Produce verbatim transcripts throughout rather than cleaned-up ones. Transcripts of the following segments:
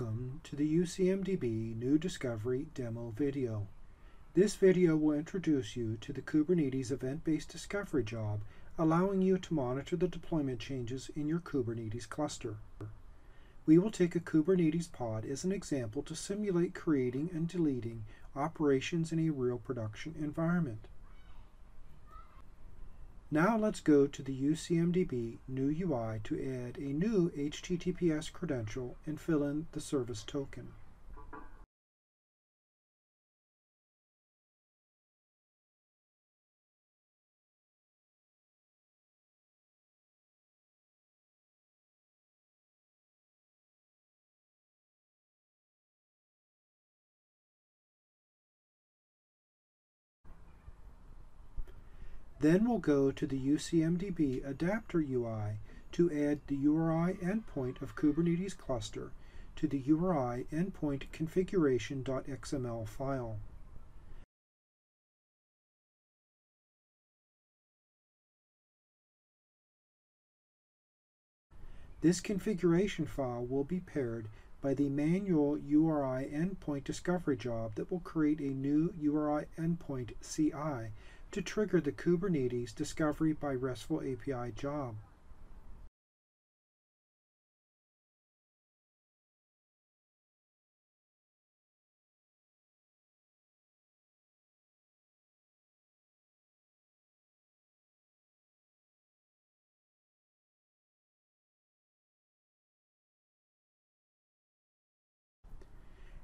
Welcome to the U C M D B New Discovery Demo video. This video will introduce you to the Kubernetes event-based discovery job, allowing you to monitor the deployment changes in your Kubernetes cluster. We will take a Kubernetes pod as an example to simulate creating and deleting operations in a real production environment. Now let's go to the U C M D B new U I to add a new H T T P S credential and fill in the service token. Then we'll go to the U C M D B adapter U I to add the U R I endpoint of Kubernetes cluster to the U R I endpoint configuration dot X M L file. This configuration file will be paired by the manual U R I endpoint discovery job that will create a new U R I endpoint C I to trigger the Kubernetes Discovery by RESTful A P I job.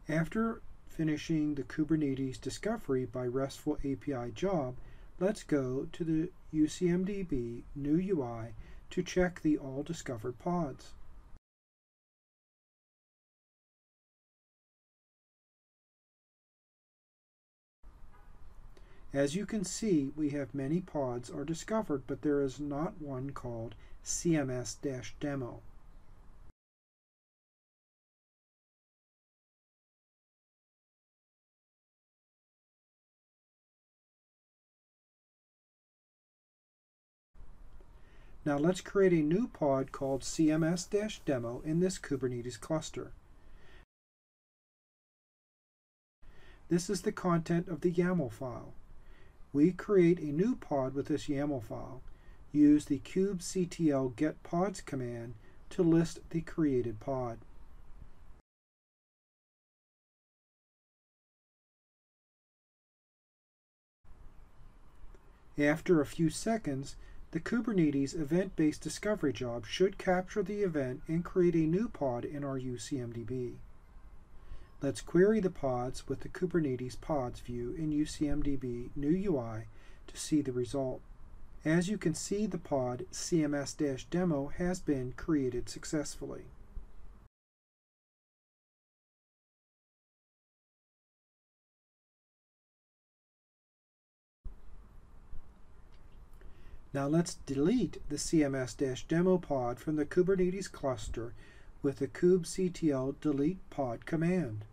After finishing the Kubernetes Discovery by RESTful A P I job, let's go to the U C M D B new U I to check the all discovered pods. As you can see, we have many pods are discovered, but there is not one called C M S demo. Now let's create a new pod called C M S demo in this Kubernetes cluster. This is the content of the YAML file. We create a new pod with this YAML file. Use the kubectl get pods command to list the created pod. After a few seconds, the Kubernetes event-based discovery job should capture the event and create a new pod in our U C M D B. Let's query the pods with the Kubernetes pods view in U C M D B new U I to see the result. As you can see, the pod C M S demo has been created successfully. Now let's delete the C M S demo pod from the Kubernetes cluster with the kubectl delete pod command.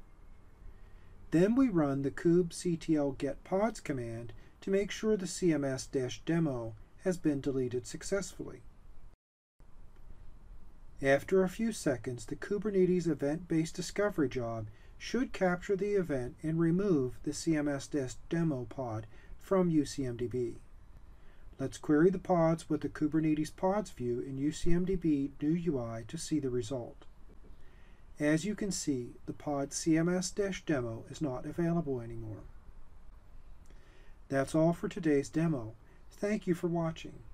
Then we run the kubectl get pods command to make sure the C M S demo has been deleted successfully. After a few seconds, the Kubernetes event-based discovery job should capture the event and remove the C M S demo pod from U C M D B. Let's query the pods with the Kubernetes pods view in U C M D B new U I to see the result. As you can see, the pod C M S demo is not available anymore. That's all for today's demo. Thank you for watching.